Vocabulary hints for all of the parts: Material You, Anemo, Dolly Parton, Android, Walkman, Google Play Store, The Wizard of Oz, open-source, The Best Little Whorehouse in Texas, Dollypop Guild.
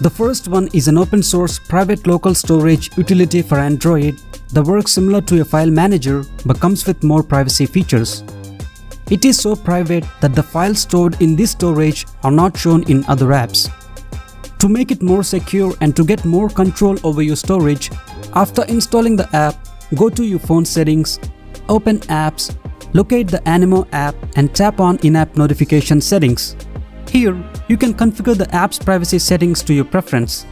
The first one is an open source private local storage utility for Android that works similar to a file manager but comes with more privacy features. It is so private that the files stored in this storage are not shown in other apps. To make it more secure and to get more control over your storage, after installing the app, go to your phone settings, open apps, locate the Anemo app and tap on in-app notification settings. Here, you can configure the app's privacy settings to your preference.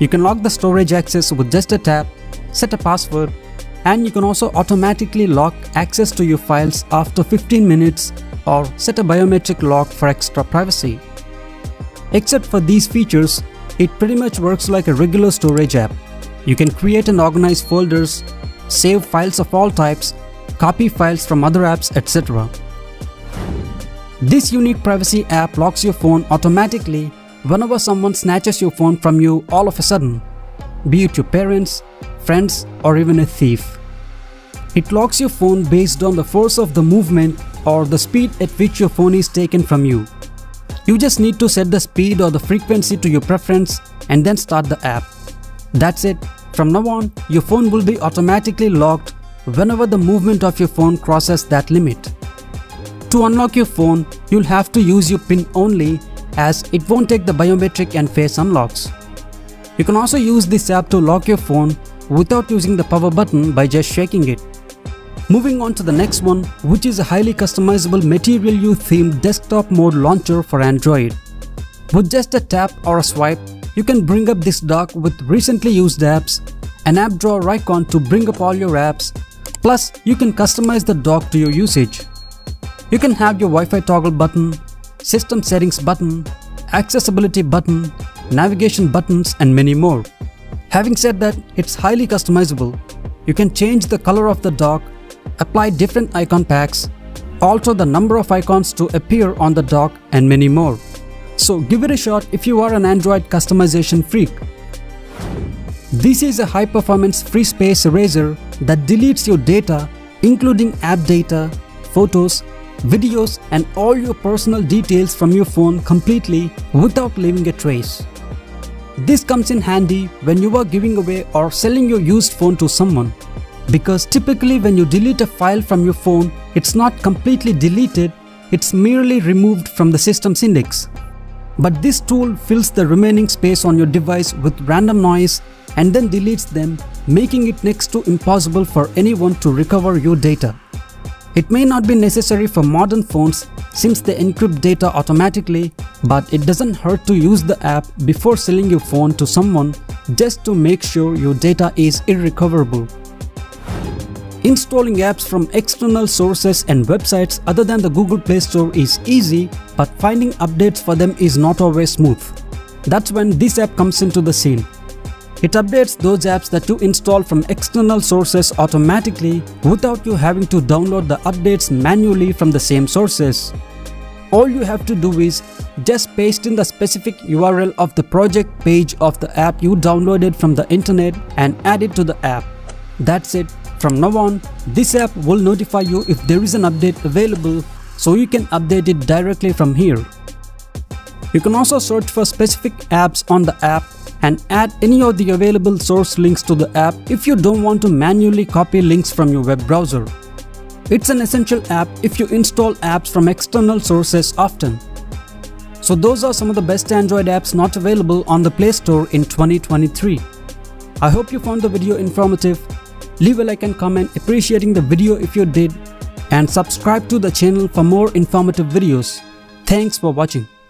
You can lock the storage access with just a tap, set a password, and you can also automatically lock access to your files after 15 minutes or set a biometric lock for extra privacy. Except for these features, it pretty much works like a regular storage app. You can create and organize folders, save files of all types, copy files from other apps, etc. This unique privacy app locks your phone automatically whenever someone snatches your phone from you all of a sudden, be it your parents, friends, or even a thief. It locks your phone based on the force of the movement or the speed at which your phone is taken from you. You just need to set the speed or the frequency to your preference and then start the app. That's it. From now on, your phone will be automatically locked whenever the movement of your phone crosses that limit. To unlock your phone, you'll have to use your PIN only, as it won't take the biometric and face unlocks. You can also use this app to lock your phone without using the power button by just shaking it. Moving on to the next one, which is a highly customizable Material You themed desktop mode launcher for Android. With just a tap or a swipe, you can bring up this dock with recently used apps, an app drawer icon to bring up all your apps, plus you can customize the dock to your usage. You can have your Wi-Fi toggle button, system settings button, accessibility button, navigation buttons and many more. Having said that, it's highly customizable. You can change the color of the dock, apply different icon packs, alter the number of icons to appear on the dock and many more. So give it a shot if you are an Android customization freak. This is a high-performance free space eraser that deletes your data, including app data, photos, videos and all your personal details from your phone completely without leaving a trace. This comes in handy when you are giving away or selling your used phone to someone, because typically when you delete a file from your phone, it's not completely deleted, it's merely removed from the system's index. But this tool fills the remaining space on your device with random noise and then deletes them, making it next to impossible for anyone to recover your data. It may not be necessary for modern phones since they encrypt data automatically, but it doesn't hurt to use the app before selling your phone to someone just to make sure your data is irrecoverable. Installing apps from external sources and websites other than the Google Play Store is easy, but finding updates for them is not always smooth. That's when this app comes into the scene. It updates those apps that you install from external sources automatically without you having to download the updates manually from the same sources. All you have to do is just paste in the specific URL of the project page of the app you downloaded from the internet and add it to the app. That's it. From now on, this app will notify you if there is an update available, so you can update it directly from here. You can also search for specific apps on the app and add any of the available source links to the app if you don't want to manually copy links from your web browser. It's an essential app if you install apps from external sources often. So those are some of the best Android apps not available on the Play Store in 2023. I hope you found the video informative. Leave a like and comment appreciating the video if you did, and subscribe to the channel for more informative videos. Thanks for watching.